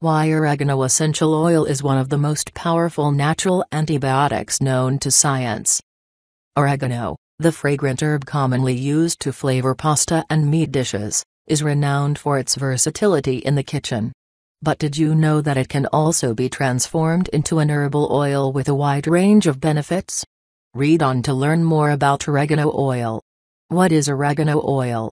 Why oregano essential oil is one of the most powerful natural antibiotics known to science. Oregano, the fragrant herb commonly used to flavor pasta and meat dishes, is renowned for its versatility in the kitchen. But did you know that it can also be transformed into an herbal oil with a wide range of benefits? Read on to learn more about oregano oil. What is oregano oil?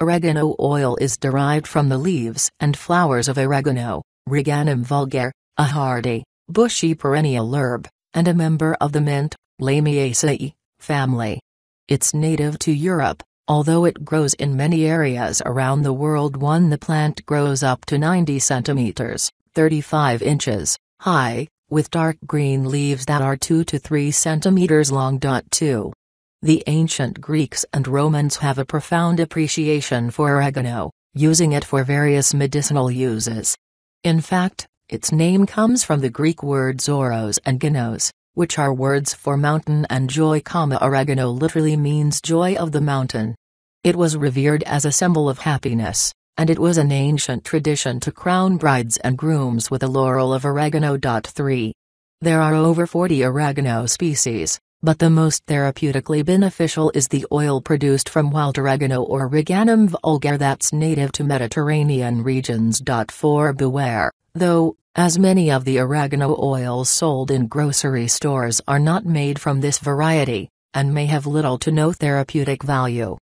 Oregano oil is derived from the leaves and flowers of oregano, Origanum vulgare, a hardy, bushy perennial herb, and a member of the mint, Lamiaceae, family. It's native to Europe, although it grows in many areas around the world. The plant grows up to 90 centimeters, 35 inches, high, with dark green leaves that are 2 to 3 centimeters long. The ancient Greeks and Romans have a profound appreciation for oregano, using it for various medicinal uses. In fact, its name comes from the Greek words oros and ganos, which are words for mountain and joy, Oregano literally means joy of the mountain. It was revered as a symbol of happiness, and it was an ancient tradition to crown brides and grooms with a laurel of oregano. 3. There are over 40 oregano species, but the most therapeutically beneficial is the oil produced from wild oregano or Origanum vulgare that's native to Mediterranean regions. 4. Beware, though, as many of the oregano oils sold in grocery stores are not made from this variety, and may have little to no therapeutic value.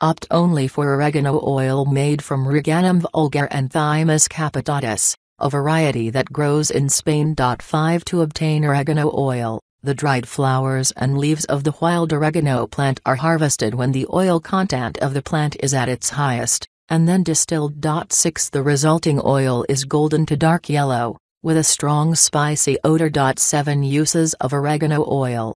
Opt only for oregano oil made from Origanum vulgare and Thymus capitatus, a variety that grows in Spain. 5. To obtain oregano oil, the dried flowers and leaves of the wild oregano plant are harvested when the oil content of the plant is at its highest, and then distilled. 6. The resulting oil is golden to dark yellow, with a strong spicy odor. 7. Uses of oregano oil.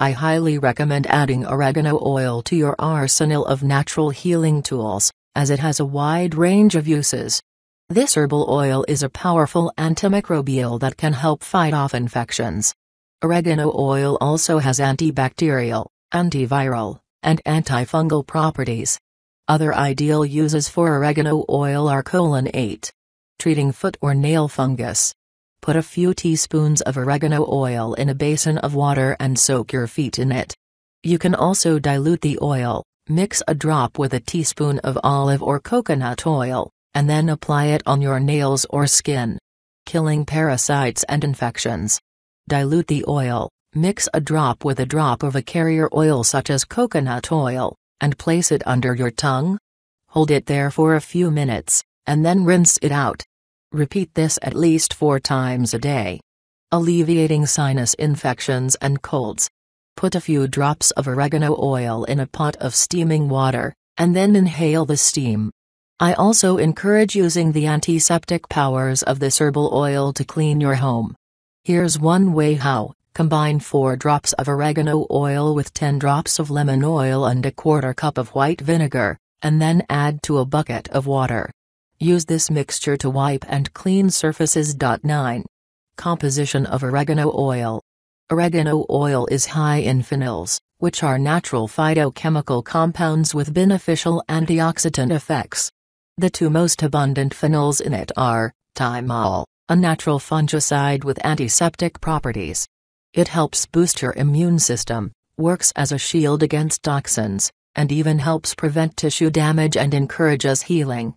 I highly recommend adding oregano oil to your arsenal of natural healing tools, as it has a wide range of uses. This herbal oil is a powerful antimicrobial that can help fight off infections. Oregano oil also has antibacterial, antiviral, and antifungal properties. Other ideal uses for oregano oil are: 8. Treating foot or nail fungus. Put a few teaspoons of oregano oil in a basin of water and soak your feet in it. You can also dilute the oil, mix a drop with a teaspoon of olive or coconut oil, and then apply it on your nails or skin. Killing parasites and infections. Dilute the oil, mix a drop with a drop of a carrier oil such as coconut oil, and place it under your tongue. Hold it there for a few minutes, and then rinse it out. Repeat this at least 4 times a day. Alleviating sinus infections and colds. Put a few drops of oregano oil in a pot of steaming water, and then inhale the steam. I also encourage using the antiseptic powers of this herbal oil to clean your home. Here's one way how: combine 4 drops of oregano oil with 10 drops of lemon oil and a 1/4 cup of white vinegar, and then add to a bucket of water. Use this mixture to wipe and clean surfaces. 9. Composition of oregano oil. Oregano oil is high in phenols, which are natural phytochemical compounds with beneficial antioxidant effects. The 2 most abundant phenols in it are Thymol, a natural fungicide with antiseptic properties. It helps boost your immune system, works as a shield against toxins, and even helps prevent tissue damage and encourages healing.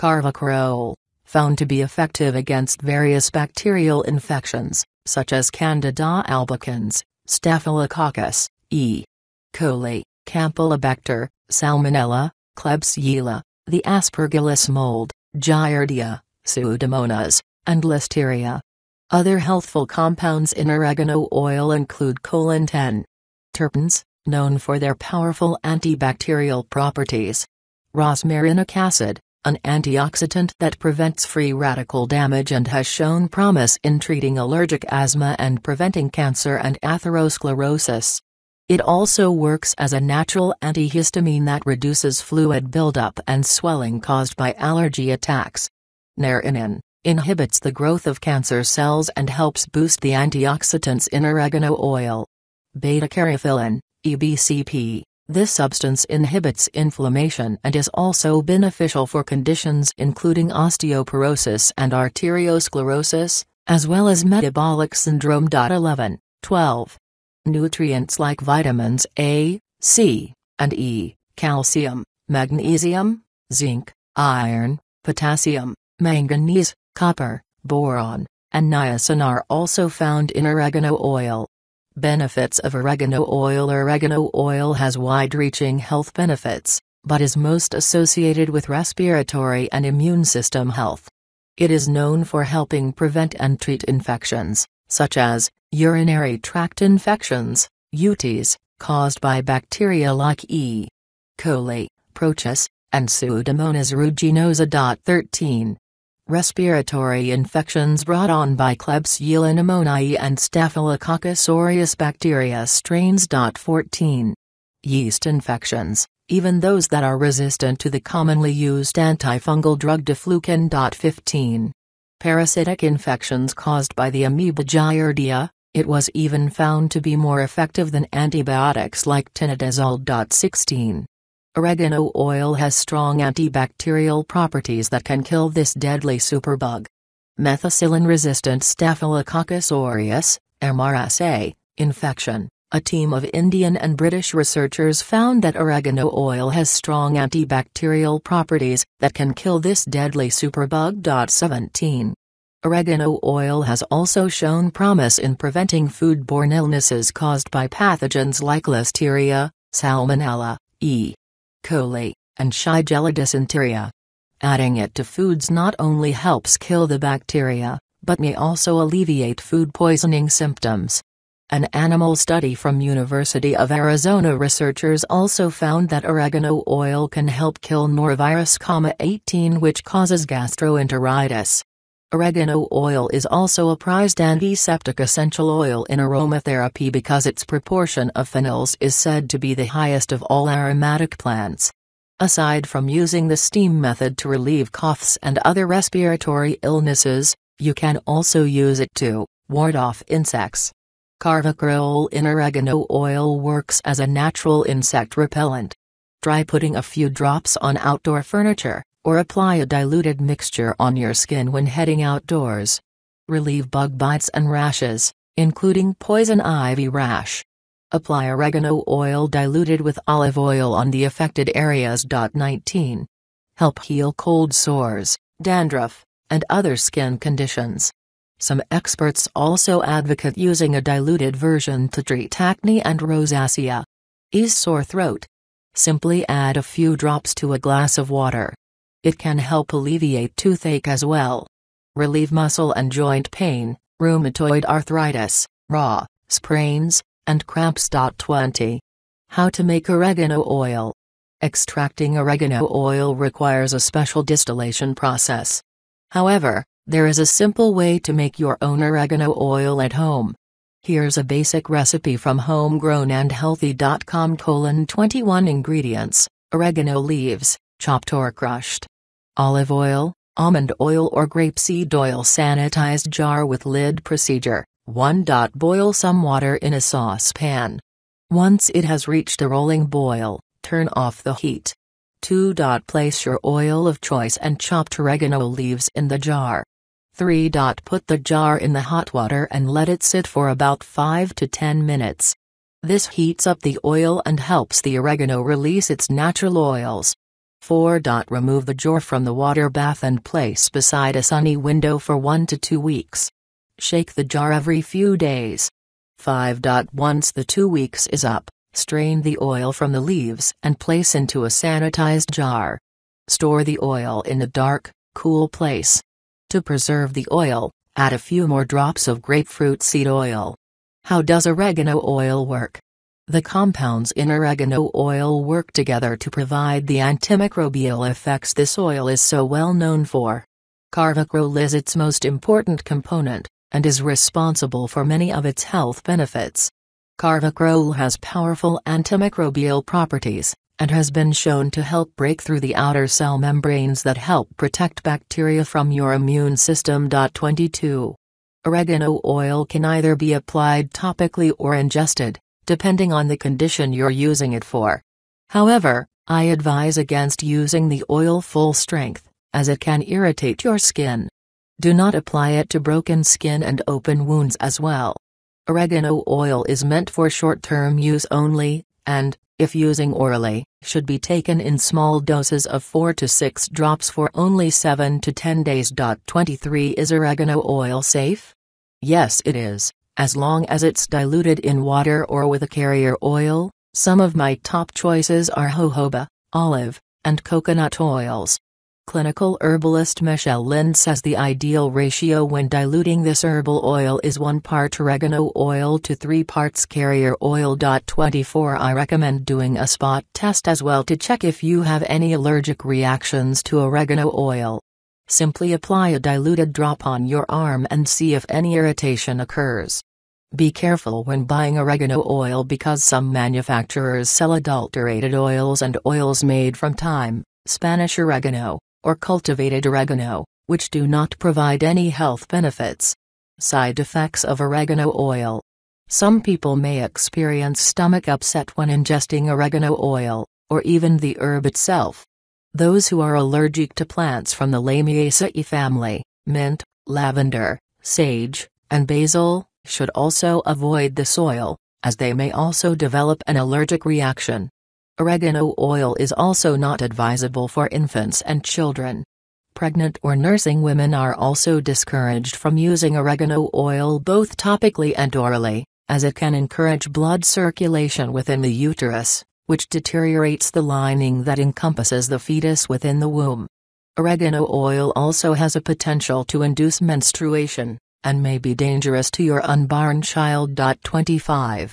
Carvacrol, found to be effective against various bacterial infections, such as Candida albicans, Staphylococcus, E. coli, Campylobacter, Salmonella, Klebsiella, the Aspergillus mold, Giardia, Pseudomonas, and Listeria. Other healthful compounds in oregano oil include: 10. Terpenes, known for their powerful antibacterial properties. Rosmarinic acid, an antioxidant that prevents free radical damage and has shown promise in treating allergic asthma and preventing cancer and atherosclerosis. It also works as a natural antihistamine that reduces fluid buildup and swelling caused by allergy attacks. Narinine, inhibits the growth of cancer cells and helps boost the antioxidants in oregano oil. Beta-caryophyllene, EBCP, This substance inhibits inflammation and is also beneficial for conditions including osteoporosis and arteriosclerosis, as well as metabolic syndrome. 11, 12. Nutrients like vitamins A, C, and E, calcium, magnesium, zinc, iron, potassium, manganese, copper, boron, and niacin are also found in oregano oil. Benefits of oregano oil. Oregano oil has wide-reaching health benefits, but is most associated with respiratory and immune system health. It is known for helping prevent and treat infections, such as urinary tract infections, UTIs, caused by bacteria like E. coli, Proteus, and Pseudomonas aeruginosa. 13. Respiratory infections brought on by Klebsiella pneumoniae and Staphylococcus aureus bacteria strains. 14. Yeast infections, even those that are resistant to the commonly used antifungal drug Deflucan. 15. Parasitic infections caused by the amoeba Giardia, it was even found to be more effective than antibiotics like Tinidazole. 16. Oregano oil has strong antibacterial properties that can kill this deadly superbug. Methicillin-resistant Staphylococcus aureus, MRSA, infection. A team of Indian and British researchers found that oregano oil has strong antibacterial properties that can kill this deadly superbug. 17. Oregano oil has also shown promise in preventing foodborne illnesses caused by pathogens like Listeria, Salmonella, E. coli, and Shigella dysenteria. Adding it to foods not only helps kill the bacteria, but may also alleviate food poisoning symptoms. An animal study from University of Arizona researchers also found that oregano oil can help kill Norovirus, 18, which causes gastroenteritis. Oregano oil is also a prized antiseptic essential oil in aromatherapy because its proportion of phenols is said to be the highest of all aromatic plants. Aside from using the steam method to relieve coughs and other respiratory illnesses, you can also use it to ward off insects. Carvacrol in oregano oil works as a natural insect repellent. Try putting a few drops on outdoor furniture, or apply a diluted mixture on your skin when heading outdoors. Relieve bug bites and rashes, including poison ivy rash. Apply oregano oil diluted with olive oil on the affected areas. 19. Help heal cold sores, dandruff, and other skin conditions. Some experts also advocate using a diluted version to treat acne and rosacea. Ease sore throat. Simply add a few drops to a glass of water. It can help alleviate toothache as well. Relieve muscle and joint pain, rheumatoid arthritis, raw, sprains, and cramps. 20. How to make oregano oil. Extracting oregano oil requires a special distillation process. However, there is a simple way to make your own oregano oil at home. Here's a basic recipe from homegrownandhealthy.com. 21 ingredients: oregano leaves, chopped or crushed, olive oil, almond oil or grapeseed oil. Sanitized jar with lid procedure. 1. Boil some water in a saucepan. Once it has reached a rolling boil, turn off the heat. 2. Place your oil of choice and chopped oregano leaves in the jar. 3. Put the jar in the hot water and let it sit for about 5 to 10 minutes. This heats up the oil and helps the oregano release its natural oils. 4. Remove the jar from the water bath and place beside a sunny window for 1 to 2 weeks. Shake the jar every few days. 5. Once the 2 weeks is up, strain the oil from the leaves and place into a sanitized jar. Store the oil in a dark, cool place. To preserve the oil, add a few more drops of grapefruit seed oil. How does oregano oil work? The compounds in oregano oil work together to provide the antimicrobial effects this oil is so well known for. Carvacrol is its most important component, and is responsible for many of its health benefits. Carvacrol has powerful antimicrobial properties, and has been shown to help break through the outer cell membranes that help protect bacteria from your immune system. 22. Oregano oil can either be applied topically or ingested, depending on the condition you're using it for. However, I advise against using the oil full strength, as it can irritate your skin. Do not apply it to broken skin and open wounds as well. Oregano oil is meant for short-term use only, and, if using orally, should be taken in small doses of 4 to 6 drops for only 7 to 10 days. 23 Is oregano oil safe? Yes, it is, as long as it's diluted in water or with a carrier oil. Some of my top choices are jojoba, olive, and coconut oils. Clinical herbalist Michelle Lynn says the ideal ratio when diluting this herbal oil is 1 part oregano oil to 3 parts carrier oil. 24 I recommend doing a spot test as well to check if you have any allergic reactions to oregano oil. Simply apply a diluted drop on your arm and see if any irritation occurs. Be careful when buying oregano oil because some manufacturers sell adulterated oils and oils made from thyme, Spanish oregano, or cultivated oregano, which do not provide any health benefits. Side effects of oregano oil. Some people may experience stomach upset when ingesting oregano oil, or even the herb itself. Those who are allergic to plants from the Lamiaceae family, mint, lavender, sage, and basil, should also avoid this oil, as they may also develop an allergic reaction. Oregano oil is also not advisable for infants and children. Pregnant or nursing women are also discouraged from using oregano oil both topically and orally, as it can encourage blood circulation within the uterus, which deteriorates the lining that encompasses the fetus within the womb. Oregano oil also has a potential to induce menstruation, and may be dangerous to your unborn child. 25